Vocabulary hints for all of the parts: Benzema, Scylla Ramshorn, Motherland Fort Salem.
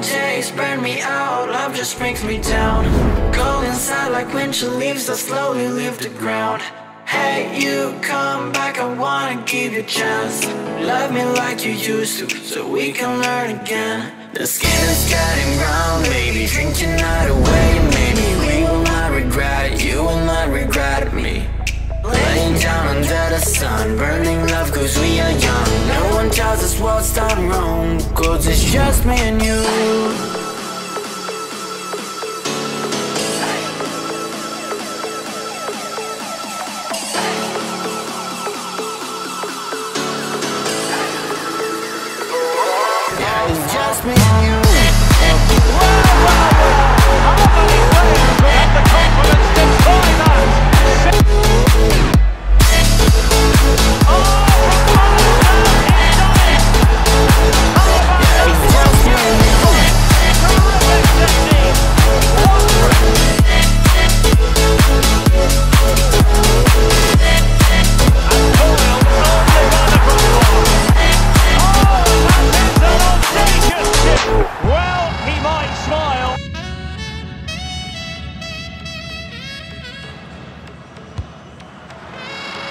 days burn me out, love just brings me down. Cold inside like winter leaves, I slowly leave the ground. Hey, you come back, I wanna give you a chance. Love me like you used to, so we can learn again. The skin is getting brown, baby, drink your night away. Maybe we will not regret it, you will not regret me. Laying down under the sun, burning love cause we are young. No one tells us what's done wrong, cause it's just me and you. Yeah, it's just me and you.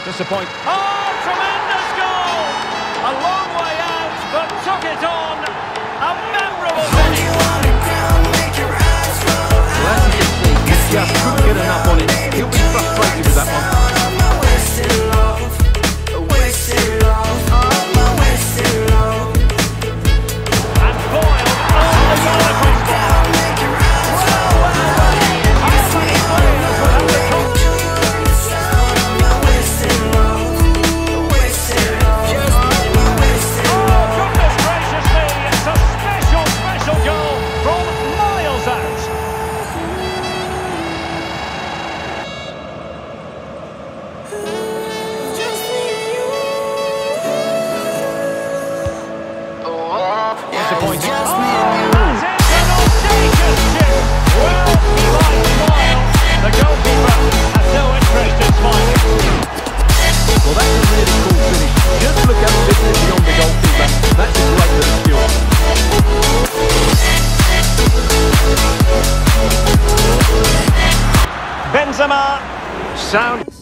Disappoint. Oh, tremendous goal! A long way out, but took it on. A memorable finish. Well, this guy couldn't get enough on it. He'll be frustrated with that one. And Boyle, oh, the goal! Benzema, sound.